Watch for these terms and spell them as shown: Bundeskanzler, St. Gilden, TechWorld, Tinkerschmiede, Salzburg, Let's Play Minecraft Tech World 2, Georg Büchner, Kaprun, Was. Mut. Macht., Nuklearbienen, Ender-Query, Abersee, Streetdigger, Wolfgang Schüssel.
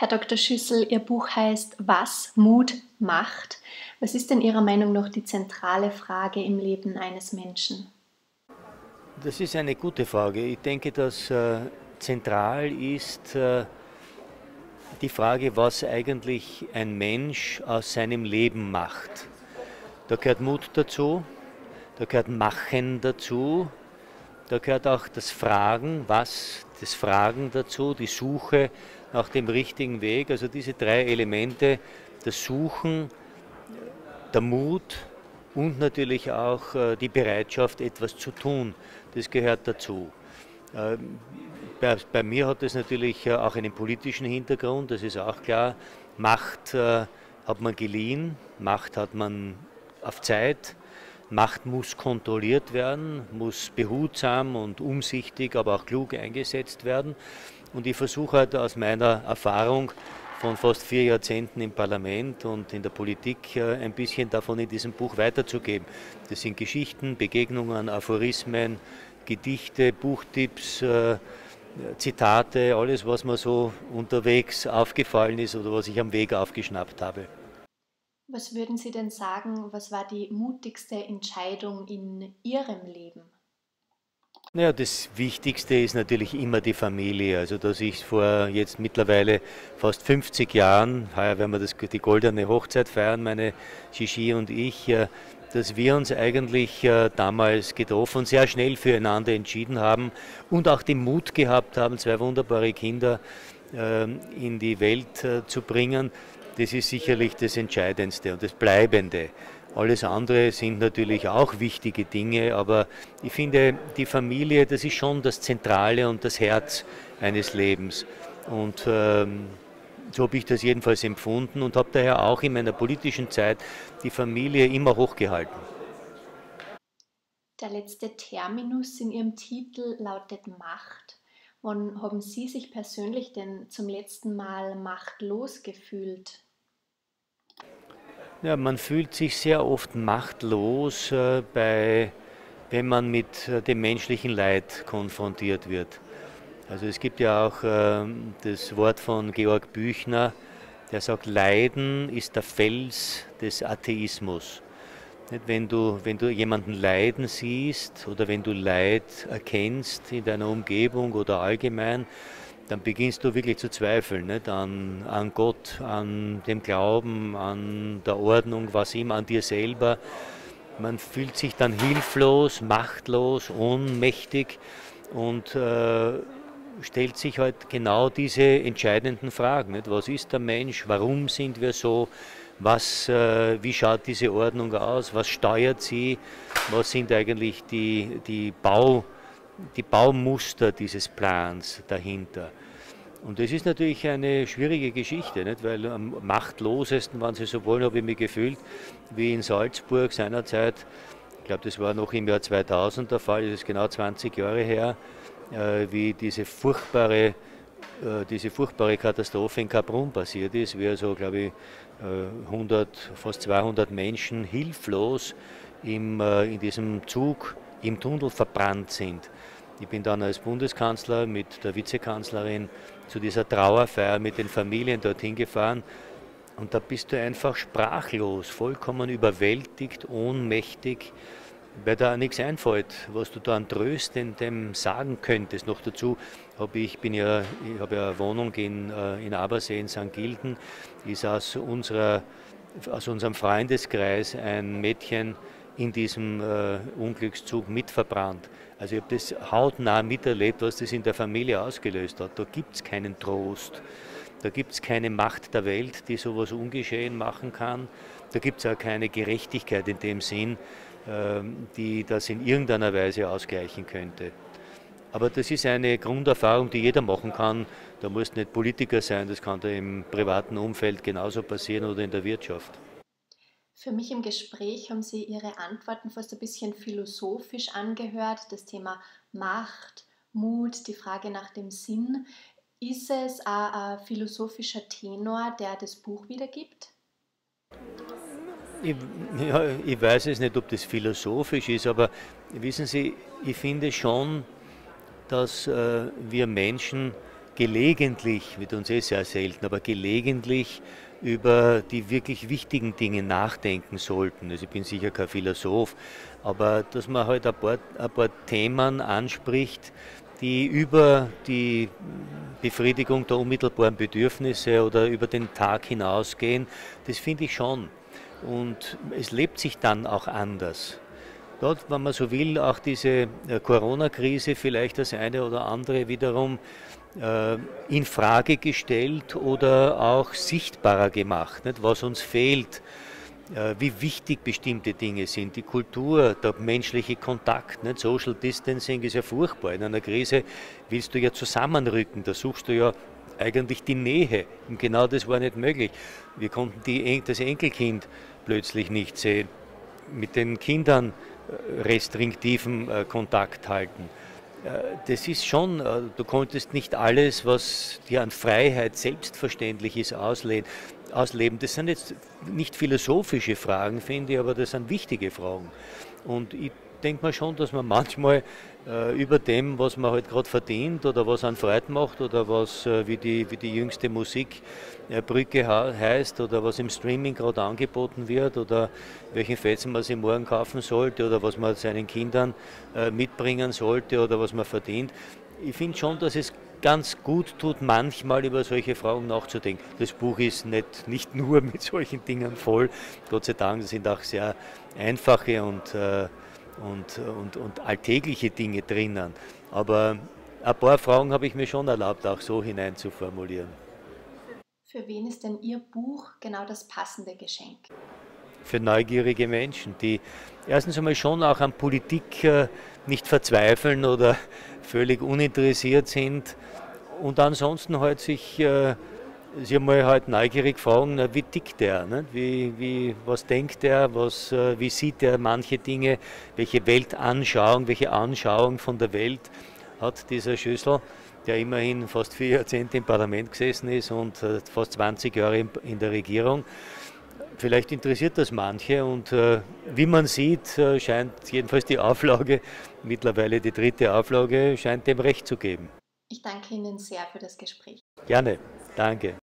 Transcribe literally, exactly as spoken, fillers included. Herr Doktor Schüssel, Ihr Buch heißt Was. Mut. Macht. Was ist denn Ihrer Meinung nach die zentrale Frage im Leben eines Menschen? Das ist eine gute Frage. Ich denke, dass äh, zentral ist äh, die Frage, was eigentlich ein Mensch aus seinem Leben macht. Da gehört Mut dazu, da gehört Machen dazu, da gehört auch das Fragen, was, das Fragen dazu, die Suche nach dem richtigen Weg. Also diese drei Elemente, das Suchen, der Mut und natürlich auch die Bereitschaft, etwas zu tun, das gehört dazu. Bei, bei mir hat es natürlich auch einen politischen Hintergrund, das ist auch klar. Macht äh, hat man geliehen, Macht hat man auf Zeit, Macht muss kontrolliert werden, muss behutsam und umsichtig, aber auch klug eingesetzt werden. Und ich versuche halt aus meiner Erfahrung von fast vier Jahrzehnten im Parlament und in der Politik äh, ein bisschen davon in diesem Buch weiterzugeben. Das sind Geschichten, Begegnungen, Aphorismen, Gedichte, Buchtipps, äh, Zitate, alles, was mir so unterwegs aufgefallen ist oder was ich am Weg aufgeschnappt habe. Was würden Sie denn sagen, was war die mutigste Entscheidung in Ihrem Leben? Naja, das Wichtigste ist natürlich immer die Familie. Also, dass ich vor jetzt mittlerweile fast fünfzig Jahren, heuer werden wir das, die goldene Hochzeit feiern, meine Gigi und ich, dass wir uns eigentlich damals getroffen, sehr schnell füreinander entschieden haben und auch den Mut gehabt haben, zwei wunderbare Kinder in die Welt zu bringen. Das ist sicherlich das Entscheidendste und das Bleibende. Alles andere sind natürlich auch wichtige Dinge, aber ich finde, die Familie, das ist schon das Zentrale und das Herz eines Lebens. Und ähm, so habe ich das jedenfalls empfunden und habe daher auch in meiner politischen Zeit die Familie immer hochgehalten. Der letzte Terminus in Ihrem Titel lautet Macht. Wann haben Sie sich persönlich denn zum letzten Mal machtlos gefühlt? Ja, man fühlt sich sehr oft machtlos, äh, bei, wenn man mit äh, dem menschlichen Leid konfrontiert wird. Also es gibt ja auch äh, das Wort von Georg Büchner, der sagt, Leiden ist der Fels des Atheismus. Nicht, wenn du, wenn du jemanden leiden siehst oder wenn du Leid erkennst in deiner Umgebung oder allgemein, dann beginnst du wirklich zu zweifeln, nicht? An, an Gott, an dem Glauben, an der Ordnung, was immer, an dir selber. Man fühlt sich dann hilflos, machtlos, ohnmächtig und äh, stellt sich halt genau diese entscheidenden Fragen. Nicht? Was ist der Mensch? Warum sind wir so? Was, äh, wie schaut diese Ordnung aus? Was steuert sie? Was sind eigentlich die, die Bau die Baumuster dieses Plans dahinter. Und das ist natürlich eine schwierige Geschichte, nicht? Weil am machtlosesten, wenn Sie so wollen, habe ich mich gefühlt, wie in Salzburg seinerzeit, ich glaube, das war noch im Jahr zweitausend der Fall, das ist genau zwanzig Jahre her, äh, wie diese furchtbare, äh, diese furchtbare Katastrophe in Kaprun passiert ist, wie also, glaube ich, äh, hundert, fast zweihundert Menschen hilflos im, äh, in diesem Zug im Tunnel verbrannt sind. Ich bin dann als Bundeskanzler mit der Vizekanzlerin zu dieser Trauerfeier mit den Familien dorthin gefahren und da bist du einfach sprachlos, vollkommen überwältigt, ohnmächtig, weil da nichts einfällt, was du da an Tröstendem sagen könntest. Noch dazu habe ich, bin ja, ich habe ja eine Wohnung in, in Abersee in Sankt Gilden, ist aus, unserer, aus unserem Freundeskreis ein Mädchen in diesem äh, Unglückszug mitverbrannt. Also ich habe das hautnah miterlebt, was das in der Familie ausgelöst hat. Da gibt es keinen Trost, da gibt es keine Macht der Welt, die sowas ungeschehen machen kann. Da gibt es auch keine Gerechtigkeit in dem Sinn, äh, die das in irgendeiner Weise ausgleichen könnte. Aber das ist eine Grunderfahrung, die jeder machen kann. Da muss nicht Politiker sein, das kann da im privaten Umfeld genauso passieren oder in der Wirtschaft. Für mich im Gespräch haben Sie Ihre Antworten fast ein bisschen philosophisch angehört. Das Thema Macht, Mut, die Frage nach dem Sinn. Ist es auch ein philosophischer Tenor, der das Buch wiedergibt? Ich, ja, ich weiß es nicht, ob das philosophisch ist, aber wissen Sie, ich finde schon, dass äh, wir Menschen gelegentlich, mit uns eh sehr selten, aber gelegentlich über die wirklich wichtigen Dinge nachdenken sollten. Also ich bin sicher kein Philosoph, aber dass man halt ein paar, ein paar Themen anspricht, die über die Befriedigung der unmittelbaren Bedürfnisse oder über den Tag hinausgehen, das finde ich schon. Und es lebt sich dann auch anders. Dort, wenn man so will, auch diese Corona-Krise vielleicht das eine oder andere wiederum äh, in Frage gestellt oder auch sichtbarer gemacht, nicht? Was uns fehlt, äh, wie wichtig bestimmte Dinge sind, die Kultur, der menschliche Kontakt, nicht? Social Distancing ist ja furchtbar. In einer Krise willst du ja zusammenrücken, da suchst du ja eigentlich die Nähe und genau das war nicht möglich. Wir konnten die, das Enkelkind plötzlich nicht sehen, mit den Kindern restriktiven Kontakt halten. Das ist schon, du konntest nicht alles, was dir an Freiheit selbstverständlich ist, ausleben. Das sind jetzt nicht philosophische Fragen, finde ich, aber das sind wichtige Fragen. Und ich denke mal schon, dass man manchmal über dem, was man halt gerade verdient oder was einen Freude macht oder was wie die, wie die jüngste Musikbrücke heißt oder was im Streaming gerade angeboten wird oder welchen Fetzen man sich morgen kaufen sollte oder was man seinen Kindern mitbringen sollte oder was man verdient. Ich finde schon, dass es ganz gut tut, manchmal über solche Fragen nachzudenken. Das Buch ist nicht, nicht nur mit solchen Dingen voll. Gott sei Dank sind auch sehr einfache und Und, und, und alltägliche Dinge drinnen. Aber ein paar Fragen habe ich mir schon erlaubt, auch so hineinzuformulieren. Für wen ist denn Ihr Buch genau das passende Geschenk? Für neugierige Menschen, die erstens einmal schon auch an Politik nicht verzweifeln oder völlig uninteressiert sind und ansonsten halt sich Sie mal halt neugierig fragen, wie tickt der, ne? wie, wie, was denkt er, was, wie sieht er manche Dinge, welche Weltanschauung, welche Anschauung von der Welt hat dieser Schüssel, der immerhin fast vier Jahrzehnte im Parlament gesessen ist und fast zwanzig Jahre in der Regierung. Vielleicht interessiert das manche und äh, wie man sieht, äh, scheint jedenfalls die Auflage, mittlerweile die dritte Auflage, scheint dem Recht zu geben. Ich danke Ihnen sehr für das Gespräch. Gerne, danke.